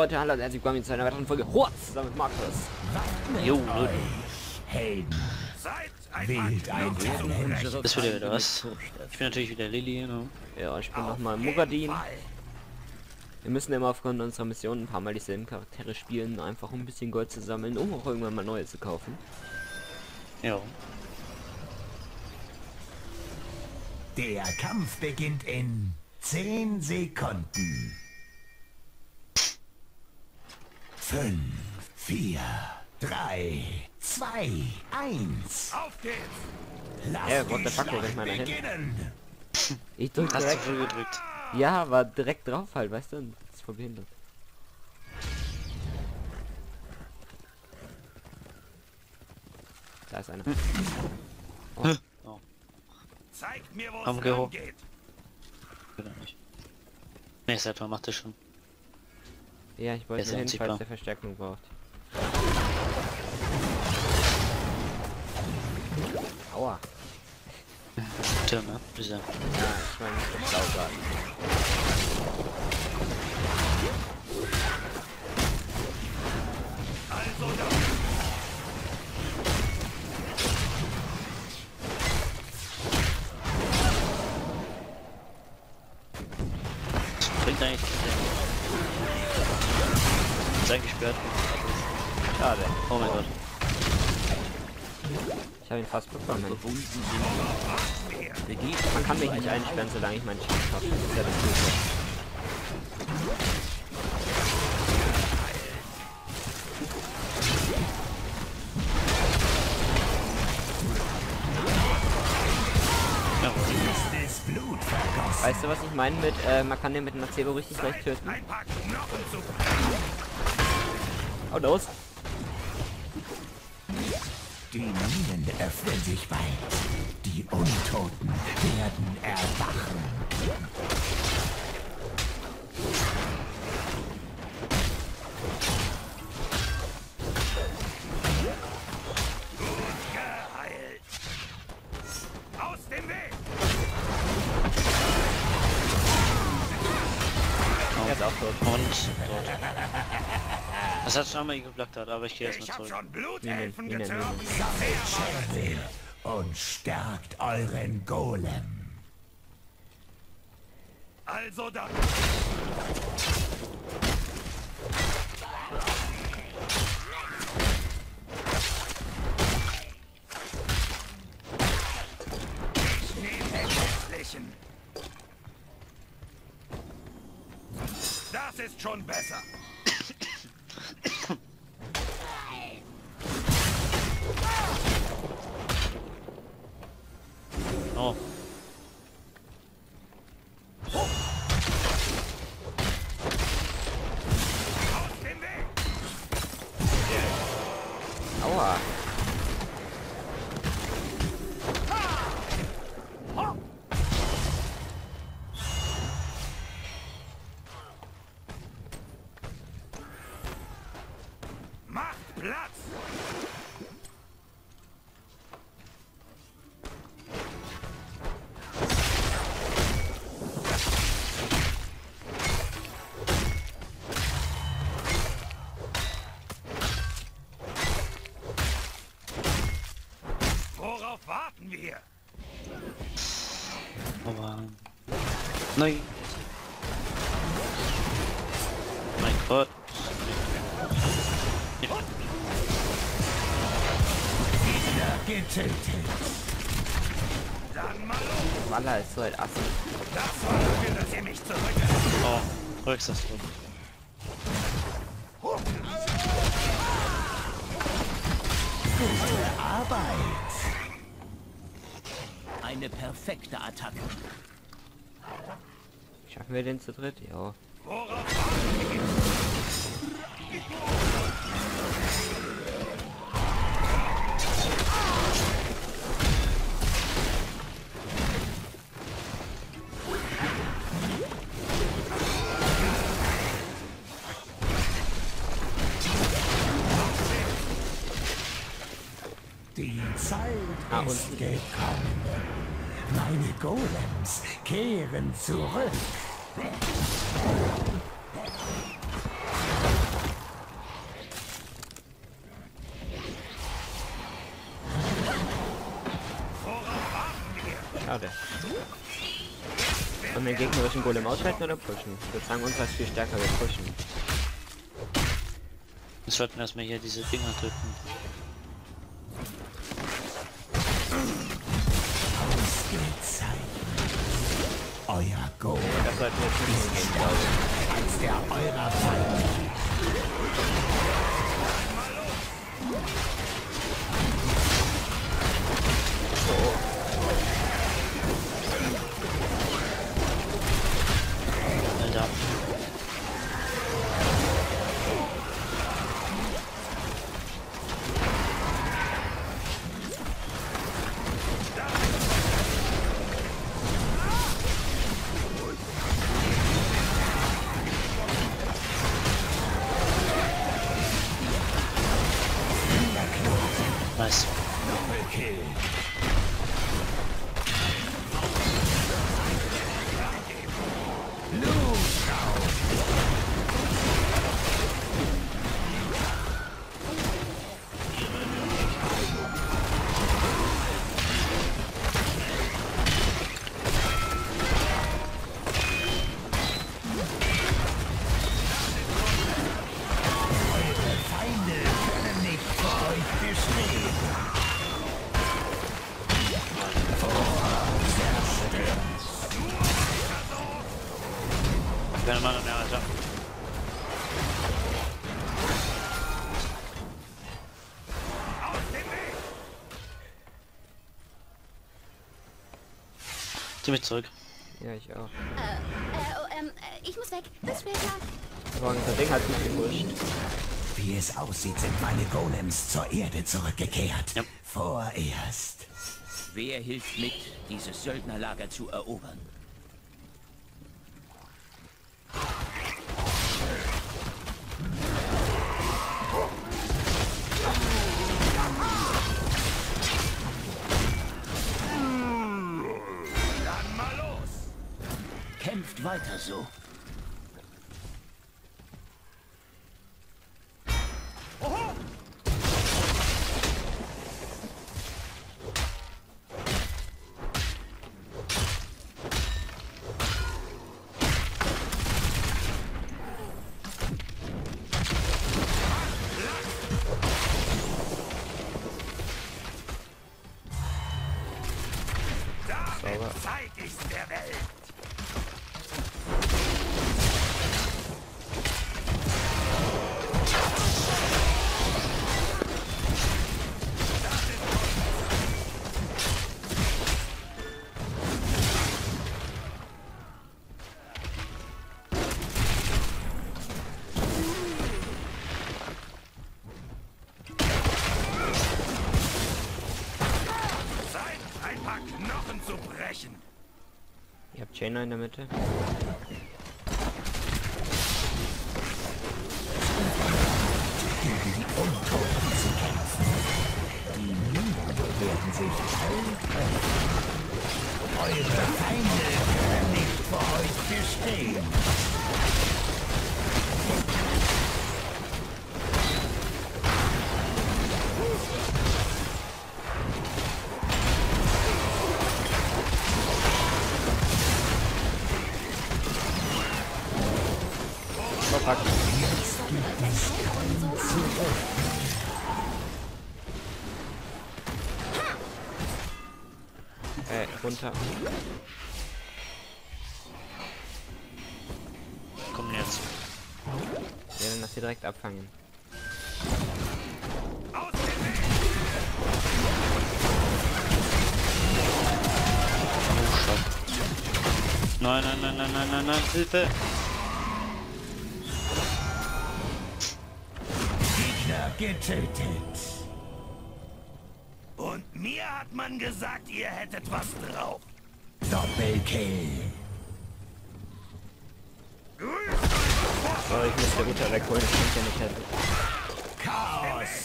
Leute, hallo und herzlich willkommen zu einer weiteren Folge Hoatz zusammen mit Markus. Jo, Helden. Das wird ja wieder was. Ich bin natürlich wieder Lilli, ne? Ja, ich bin nochmal Mugadin. Wir müssen immer aufgrund unserer Mission ein paar Mal dieselben Charaktere spielen, einfach um ein bisschen Gold zu sammeln, um auch irgendwann mal neue zu kaufen. Ja. Der Kampf beginnt in 10 Sekunden. 5, 4, 3, 2, 1. Auf geht's! Ich drück direkt. Ja, war direkt drauf halt, weißt du? Und das ist verbehindert. Da ist einer. Oh. Oh. Zeig mir, wo es lang geht. Nee, Sergeant Hammer macht das schon. Ja, ich wollte hin, falls der Verstärkung braucht. Aua. Türme, bitte. Ja, ich meine, das ist sauber. Also da. Bringt eigentlich eingesperrt. Schade. Oh mein Gott. Ich habe ihn fast bekommen. Man kann mich nicht einsperren, solange ich meinen Schaden habe. Das ist ja das Gute. Ja. Weißt du, was ich meine mit, man kann den mit dem Acebo richtig leicht töten? Oh, los! Die Minen öffnen sich bald. Die Untoten werden erwachen. Gut geheilt. Aus dem Weg. Jetzt auch tot. Das hat schon einmal geblockt hat, aber ich gehe erstmal zurück. Ich hab schon Blutelfen getroffen. Sammelt Schädel und stärkt euren Golem. Also dann. Schneeflächen. Das ist schon besser. Oh. Oh. Aus dem Weg. Aua. Oh. Macht Platz. Warten wir. Aber nein. Mein Gott. Getötet. Dann mal los. Walla ist so ein Affen. Das war dass ihr mich zurücklasst. Oh, rückst das zurück. Gute Arbeit. Eine perfekte Attacke. Schaffen wir den zu dritt? Ja. Die Zeit ist gekommen. Meine Golems kehren zurück. Schade. Wollen wir den gegnerischen Golem ausschalten oder pushen? Ich würde sagen, uns als viel stärker, wir pushen. Wir sollten erstmal hier diese Dinger töten. Euer Golem ist stärker als der eurer Feinde. Alter. Was? Okay. Keine Meinung mehr, Alter. Zieh mich zurück. Ja, ich auch. Ich muss weg. Bis später. Das Ding hat mich gewuscht. Wie es aussieht, sind meine Golems zur Erde zurückgekehrt. Ja. Vorerst. Wer hilft mit, dieses Söldnerlager zu erobern? Kämpft weiter so. Oho! Damit zeig ich's der Welt. Ich hab Jaina in der Mitte. Gegen die Untoten zu kämpfen. Die Mugadin werden sich allen treffen. Eure Feinde können nicht vor euch bestehen. Verpackt. Runter. Komm jetzt. Wir werden das hier direkt abfangen. Nein, nein, nein, nein, nein, nein, nein, Hilfe! Getötet. Und mir hat man gesagt, ihr hättet was drauf. Doppelkill. Oh, ich muss der Mutter wegholen, das kommt ja nicht helfen. Chaos.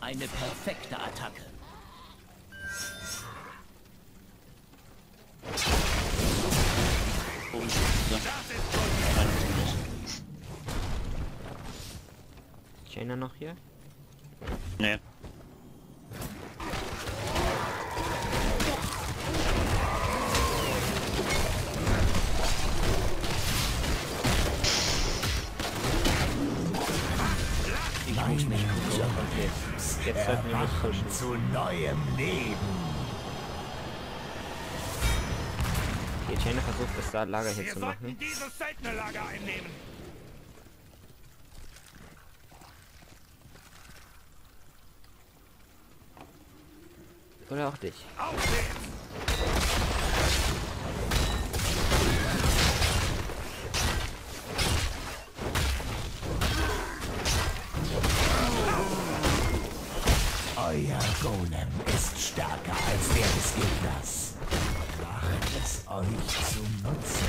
Eine perfekte Attacke. Jaina noch hier? Nee. Jetzt sollten wir nicht pushen. Zu neuem Leben. Die Jaina versucht, das Lager hier zu machen. Dieses seltene Lager einnehmen. Oder auch dich. Euer Golem ist stärker als der des Gegners. Macht es euch zunutze.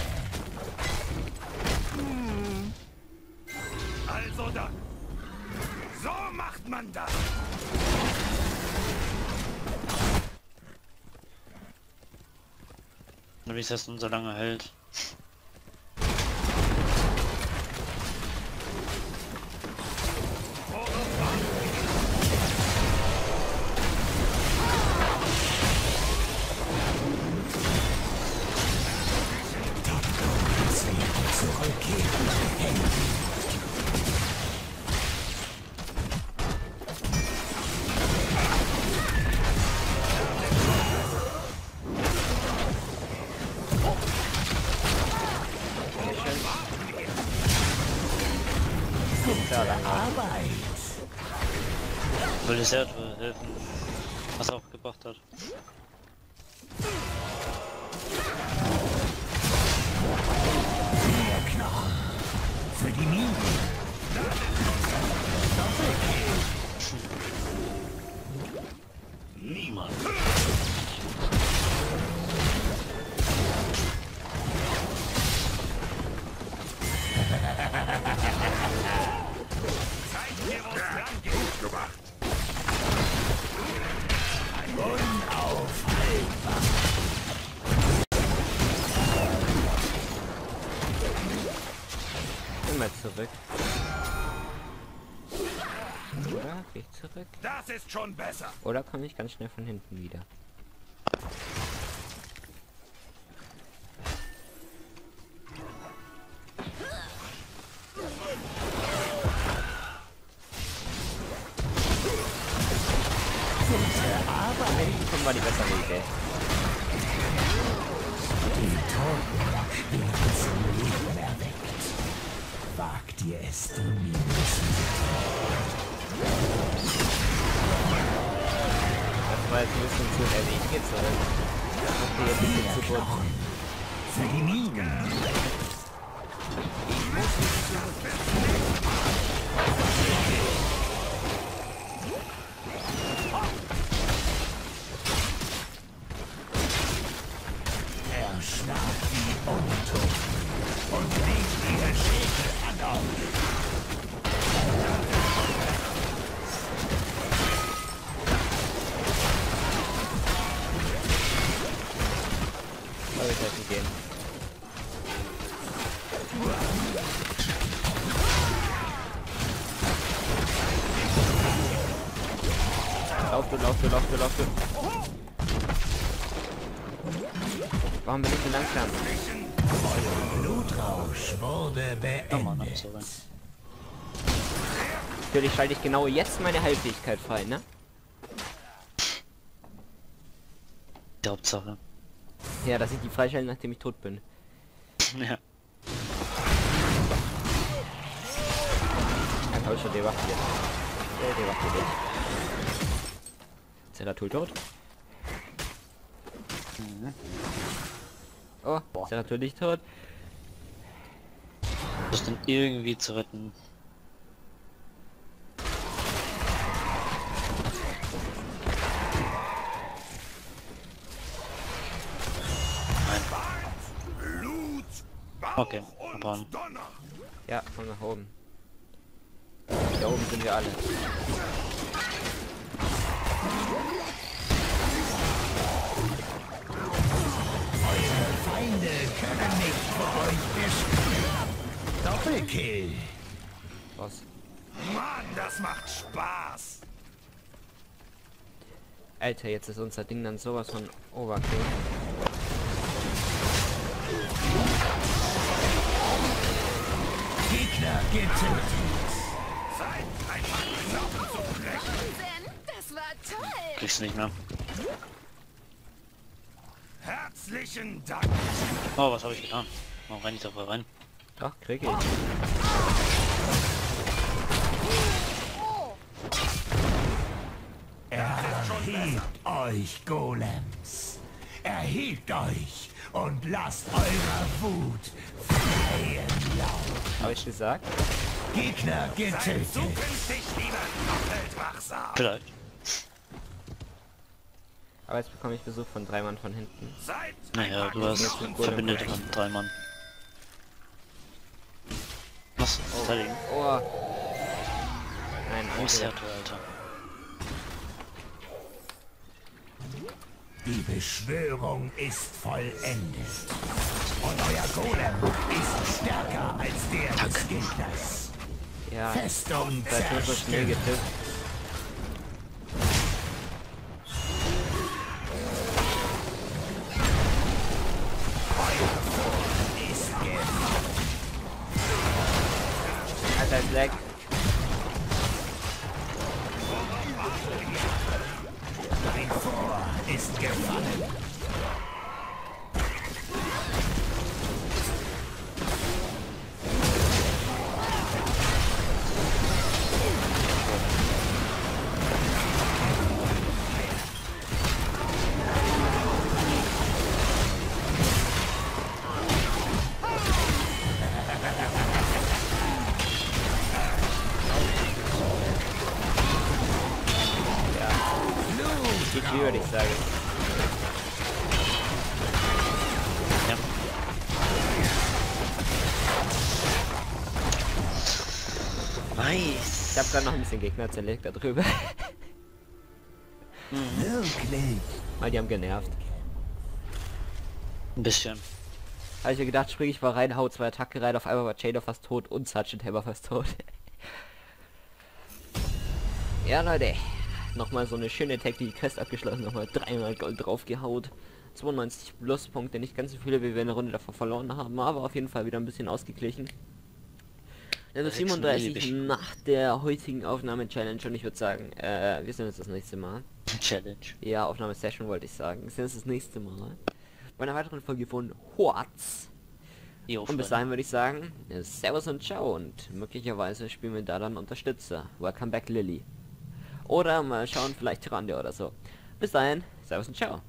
Also dann. So macht man das. Wie es das nun so lange hält. Will ich sehr helfen, was er auch gebracht hat. Der Knochen für die Minen. Niemand. Zurück. Ja, geh ich zurück. Das ist schon besser. Oder komme ich ganz schnell von hinten wieder? Aber eigentlich war die bessere Idee. Die Toten spielen zum Leben erweckt. Wagt ihr es, du das war jetzt ein bisschen zu heavy. Ich geh zurück. Okay, jetzt bin ich zu bunt. Für die Minen. Ich muss mich zurück. Er schnappt die Untoten und legt ihre Schädel an euch. Aber ich lasse ihn gehen. Lauf du. Warum bin ich so langsam? Euer Blutrausch wurde beendet. Natürlich schalte ich genau jetzt meine Heilfähigkeit frei, ne? Die Hauptsache. Ja, dass ich die freischalte, nachdem ich tot bin. Ja. Dann habe ich schon devastiert. Der devastiert dich. Ist er da tot? Mhm. Oh, boah. Ist er natürlich tot. Das ist dann irgendwie zu retten. Nein. Okay, abhauen. Ja, von nach oben. Da oben sind wir alle. Feinde können nicht vor euch bestehen. Doppelkill. Was? Mann, das macht Spaß! Alter, jetzt ist unser Ding dann sowas von Overkill. Gegner getötet! Zeit, einfach die Knochen zu brechen! Das war toll! Kriegst du nicht mehr. Herzlichen Dank! Oh, was habe ich getan? Warum renne ich da voll rein? Doch, krieg ich. Erhebt euch, Golems! Erhebt euch und lasst eure Wut freien Lauf! Hab ich gesagt? Gegner getötet! Zukünftig lieber doppelt wachsam! Vielleicht. Aber jetzt bekomme ich Besuch von 3 Mann von hinten. Naja, du hast verbindet von 3 Mann. Was? Verteidigen? Oh! Nein, Alter. Die Beschwörung ist vollendet. Und euer Golem ist stärker als der des Gegners. Ja, Festung zerstört. Alter, ist weg. Dein Vor ist gefallen. Würde ich sagen. Ja. Nice. Ich habe gerade noch ein bisschen Gegner zerlegt da drüber. Wirklich? Weil die haben genervt. Ein bisschen. Habe ich mir gedacht, springe ich mal rein, hau 2 Attacke rein, auf einmal war Jaina fast tot und Sergeant Hammer fast tot. Ja, Leute. Nochmal so eine schöne Technik, Quest abgeschlossen, nochmal 300 Gold draufgehaut, 92 Pluspunkte, nicht ganz so viele, wie wir in der Runde davor verloren haben, aber auf jeden Fall wieder ein bisschen ausgeglichen. Also 37 nach der heutigen Aufnahme-Challenge und ich würde sagen, wir sehen uns das nächste Mal. Challenge. Ja, Aufnahme-Session wollte ich sagen. Wir sehen uns das nächste Mal bei einer weiteren Folge von Hoatz. Und bis dahin würde ich sagen, Servus und Ciao und möglicherweise spielen wir da dann Unterstützer. Welcome back, Lilli. Oder mal schauen, vielleicht Tyrande oder so. Bis dahin, Servus und Ciao.